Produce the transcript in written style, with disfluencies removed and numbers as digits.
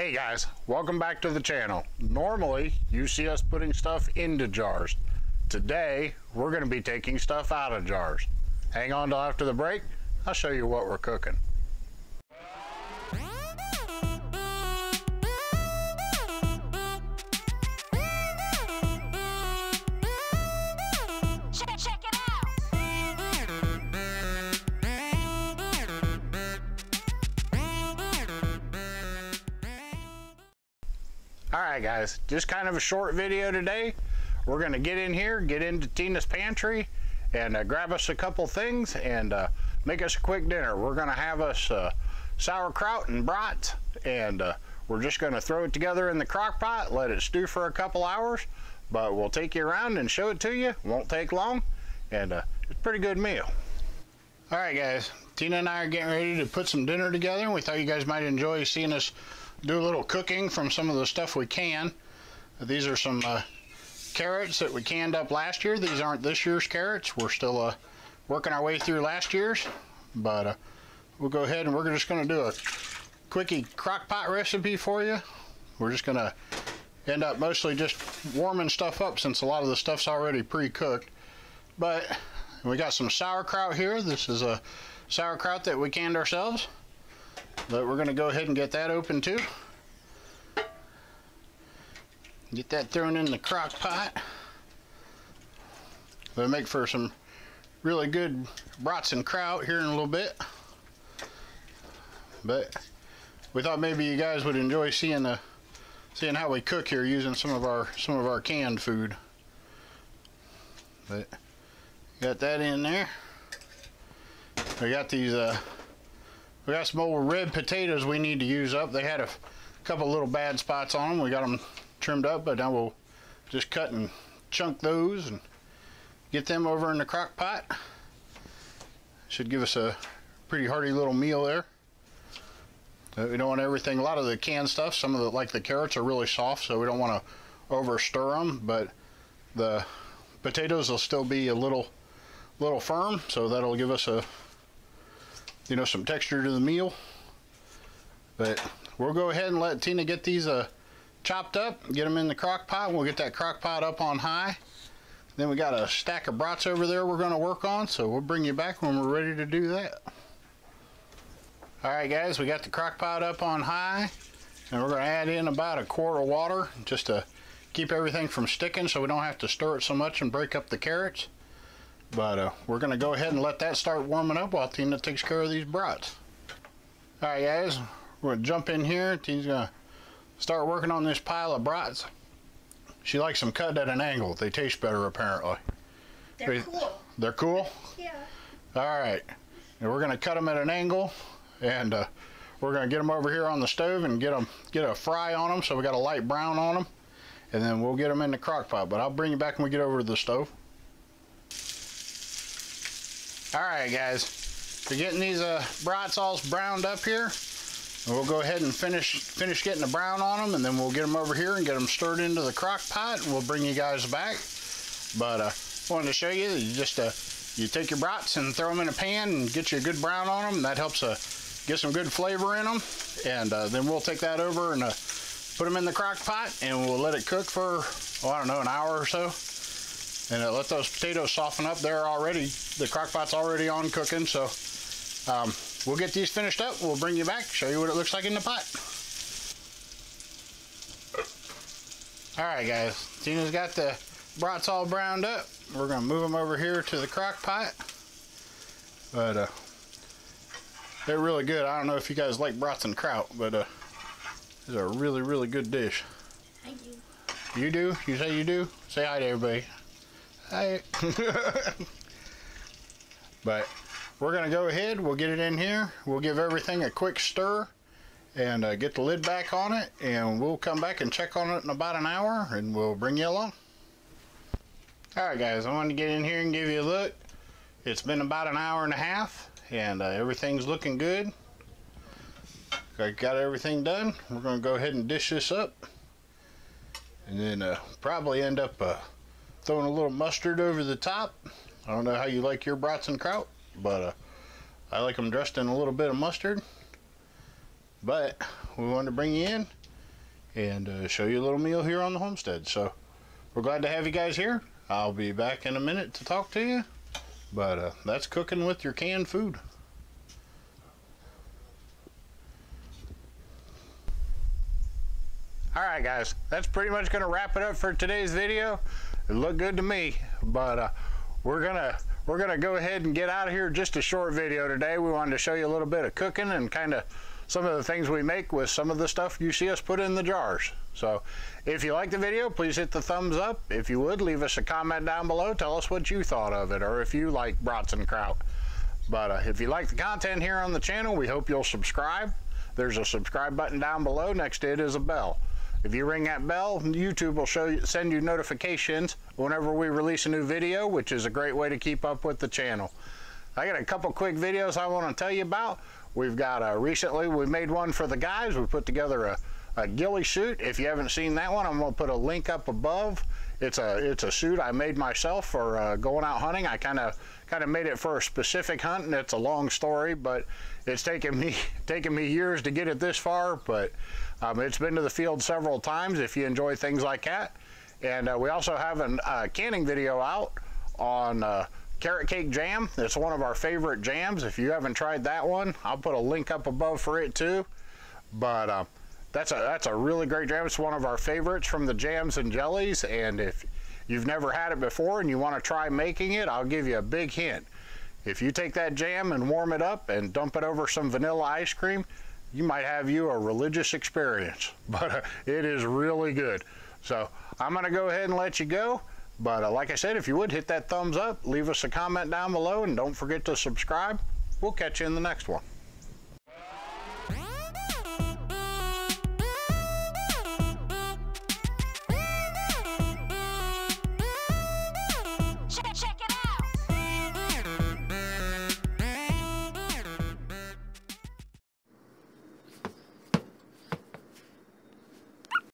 Hey guys, welcome back to the channel. Normally you see us putting stuff into jars. Today we're going to be taking stuff out of jars. Hang on till after the break, I'll show you what we're cooking. Alright guys, just kind of a short video today. We're going to get in here, get into Tina's pantry, and grab us a couple things and make us a quick dinner. We're going to have us sauerkraut and brats, and we're just going to throw it together in the crock pot, let it stew for a couple hours, but we'll take you around and show it to you. Won't take long, and it's a pretty good meal. Alright guys, Tina and I are getting ready to put some dinner together, and we thought you guys might enjoy seeing us do a little cooking from some of the stuff we can. These are some carrots that we canned up last year. These aren't this year's carrots. We're still working our way through last year's, but we'll go ahead and we're just going to do a quickie crock pot recipe for you. We're just going to end up mostly just warming stuff up since a lot of the stuff's already pre-cooked. But we got some sauerkraut here. This is a sauerkraut that we canned ourselves. But we're going to go ahead and get that open too. Get that thrown in the crock pot. It'll make for some really good brats and kraut here in a little bit. But we thought maybe you guys would enjoy seeing how we cook here using some of our canned food. But got that in there. We got these. We got some old red potatoes we need to use up. They had a couple little bad spots on them. We got them trimmed up, but now we'll just cut and chunk those and get them over in the crock pot. Should give us a pretty hearty little meal there. We don't want everything. A lot of the canned stuff, some of the, like the carrots, are really soft, so we don't want to over stir them, but the potatoes will still be a little firm, so that'll give us a some texture to the meal. But we'll go ahead and let Tina get these chopped up, get them in the crock pot, and we'll get that crock pot up on high. Then we got a stack of brats over there we're going to work on, so we'll bring you back when we're ready to do that. Alright guys, we got the crock pot up on high, and we're going to add in about a quart of water just to keep everything from sticking so we don't have to stir it so much and break up the carrots. But we're going to go ahead and let that start warming up while Tina takes care of these brats. Alright guys, we're going to jump in here. Tina's going to start working on this pile of brats. She likes them cut at an angle. They taste better apparently. They're cool. They're cool? Yeah. Alright, and we're going to cut them at an angle, and we're going to get them over here on the stove and get a fry on them so we got a light brown on them, and then we'll get them in the crock pot. But I'll bring you back when we get over to the stove. Alright guys, we're getting these brats all browned up here, and we'll go ahead and finish getting the brown on them, and then we'll get them over here and get them stirred into the crock pot, and we'll bring you guys back. But I wanted to show you that you take your brats and throw them in a pan and get you a good brown on them, and that helps get some good flavor in them, and then we'll take that over and put them in the crock pot, and we'll let it cook for, oh, I don't know, an hour or so. And let those potatoes soften up. They're already, the crock pot's already on cooking, so we'll get these finished up. We'll bring you back, show you what it looks like in the pot. Alright guys, Tina's got the brats all browned up. We're going to move them over here to the crock pot. But they're really good. I don't know if you guys like brats and kraut, but this is a really, really good dish. I do. You do? You say you do? Say hi to everybody. But we're going to go ahead, we'll get it in here, we'll give everything a quick stir, and get the lid back on it, and we'll come back and check on it in about an hour, and we'll bring you along. Alright guys, I wanted to get in here and give you a look. It's been about an hour and a half, and everything's looking good. I got everything done. We're going to go ahead and dish this up, and then probably end up throwing a little mustard over the top. I don't know how you like your brats and kraut, but I like them dressed in a little bit of mustard. But we wanted to bring you in, and show you a little meal here on the homestead. So we're glad to have you guys here. I'll be back in a minute to talk to you, but that's cooking with your canned food. Alright guys, that's pretty much going to wrap it up for today's video. It looked good to me, but we're gonna go ahead and get out of here. Just a short video today. We wanted to show you a little bit of cooking and kind of some of the things we make with some of the stuff you see us put in the jars. So if you like the video, please hit the thumbs up. If you would, leave us a comment down below. Tell us what you thought of it, or if you like Bratzenkraut. But if you like the content here on the channel, we hope you'll subscribe. There's a subscribe button down below. Next to it is a bell. If you ring that bell, YouTube will send you notifications whenever we release a new video, which is a great way to keep up with the channel. I got a couple quick videos I want to tell you about. We've got recently we made one for the guys. We put together a ghillie suit. If you haven't seen that one, I'm going to put a link up above. It's a suit I made myself for going out hunting. I kind of made it for a specific hunt, and it's a long story, but it's taken me years to get it this far. But it's been to the field several times. If you enjoy things like that, and we also have a canning video out on carrot cake jam. It's one of our favorite jams. If you haven't tried that one, I'll put a link up above for it too. But that's a really great jam. It's one of our favorites from the jams and jellies, and if you've never had it before and you want to try making it, I'll give you a big hint. If you take that jam and warm it up and dump it over some vanilla ice cream, you might have you a religious experience. But it is really good. So I'm gonna go ahead and let you go. But like I said, if you would, hit that thumbs up, leave us a comment down below, and don't forget to subscribe. We'll catch you in the next one.